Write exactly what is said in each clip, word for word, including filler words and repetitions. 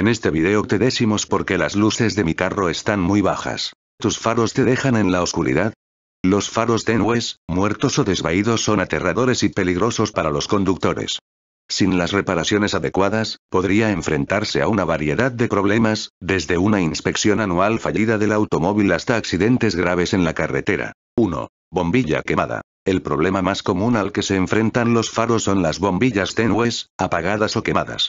En este video te decimos por qué las luces de mi carro están muy bajas. ¿Tus faros te dejan en la oscuridad? Los faros tenues, muertos o desvaídos son aterradores y peligrosos para los conductores. Sin las reparaciones adecuadas, podría enfrentarse a una variedad de problemas, desde una inspección anual fallida del automóvil hasta accidentes graves en la carretera. uno. Bombilla quemada. El problema más común al que se enfrentan los faros son las bombillas tenues, apagadas o quemadas.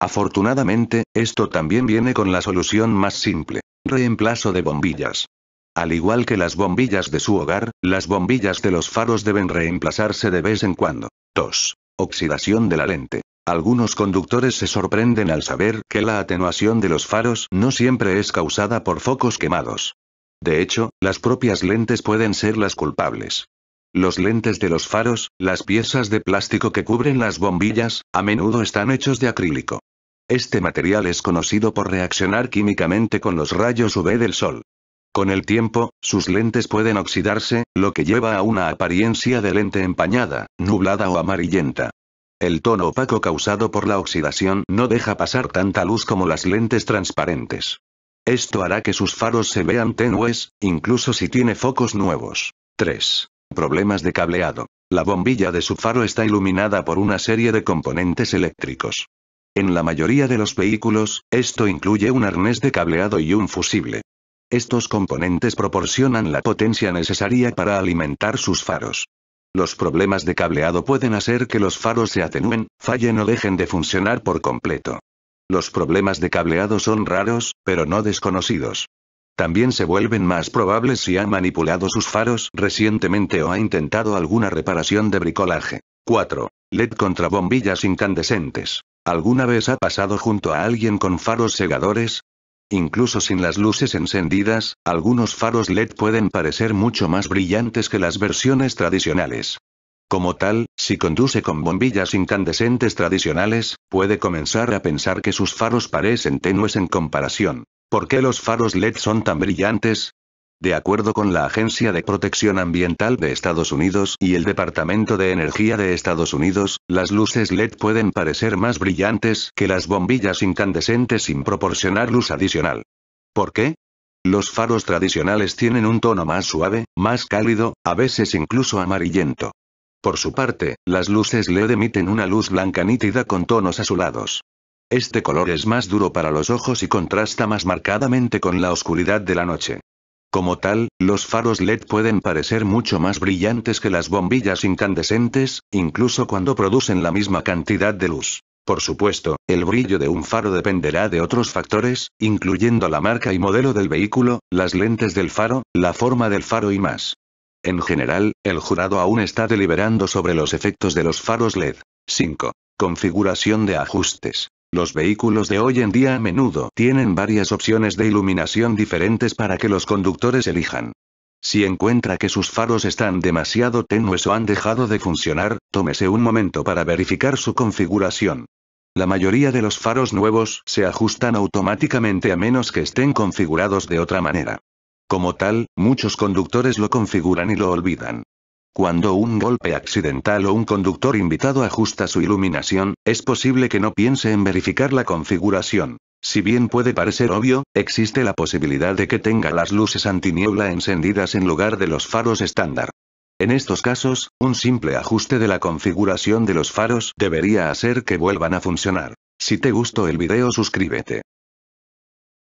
Afortunadamente, esto también viene con la solución más simple: reemplazo de bombillas. Al igual que las bombillas de su hogar, las bombillas de los faros deben reemplazarse de vez en cuando. dos. Oxidación de la lente. Algunos conductores se sorprenden al saber que la atenuación de los faros no siempre es causada por focos quemados. De hecho, las propias lentes pueden ser las culpables. Los lentes de los faros, las piezas de plástico que cubren las bombillas, a menudo están hechos de acrílico. Este material es conocido por reaccionar químicamente con los rayos U V del sol. Con el tiempo, sus lentes pueden oxidarse, lo que lleva a una apariencia de lente empañada, nublada o amarillenta. El tono opaco causado por la oxidación no deja pasar tanta luz como las lentes transparentes. Esto hará que sus faros se vean tenues, incluso si tiene focos nuevos. tres. Problemas de cableado. La bombilla de su faro está iluminada por una serie de componentes eléctricos. En la mayoría de los vehículos, esto incluye un arnés de cableado y un fusible. Estos componentes proporcionan la potencia necesaria para alimentar sus faros. Los problemas de cableado pueden hacer que los faros se atenúen, fallen o dejen de funcionar por completo. Los problemas de cableado son raros, pero no desconocidos. También se vuelven más probables si ha manipulado sus faros recientemente o ha intentado alguna reparación de bricolaje. cuatro. L E D contra bombillas incandescentes. ¿Alguna vez ha pasado junto a alguien con faros cegadores? Incluso sin las luces encendidas, algunos faros L E D pueden parecer mucho más brillantes que las versiones tradicionales. Como tal, si conduce con bombillas incandescentes tradicionales, puede comenzar a pensar que sus faros parecen tenues en comparación. ¿Por qué los faros L E D son tan brillantes? De acuerdo con la Agencia de Protección Ambiental de Estados Unidos y el Departamento de Energía de Estados Unidos, las luces L E D pueden parecer más brillantes que las bombillas incandescentes sin proporcionar luz adicional. ¿Por qué? Los faros tradicionales tienen un tono más suave, más cálido, a veces incluso amarillento. Por su parte, las luces L E D emiten una luz blanca nítida con tonos azulados. Este color es más duro para los ojos y contrasta más marcadamente con la oscuridad de la noche. Como tal, los faros L E D pueden parecer mucho más brillantes que las bombillas incandescentes, incluso cuando producen la misma cantidad de luz. Por supuesto, el brillo de un faro dependerá de otros factores, incluyendo la marca y modelo del vehículo, las lentes del faro, la forma del faro y más. En general, el jurado aún está deliberando sobre los efectos de los faros L E D. cinco. Configuración de ajustes. Los vehículos de hoy en día a menudo tienen varias opciones de iluminación diferentes para que los conductores elijan. Si encuentra que sus faros están demasiado tenues o han dejado de funcionar, tómese un momento para verificar su configuración. La mayoría de los faros nuevos se ajustan automáticamente a menos que estén configurados de otra manera. Como tal, muchos conductores lo configuran y lo olvidan. Cuando un golpe accidental o un conductor invitado ajusta su iluminación, es posible que no piense en verificar la configuración. Si bien puede parecer obvio, existe la posibilidad de que tenga las luces antiniebla encendidas en lugar de los faros estándar. En estos casos, un simple ajuste de la configuración de los faros debería hacer que vuelvan a funcionar. Si te gustó el video, suscríbete.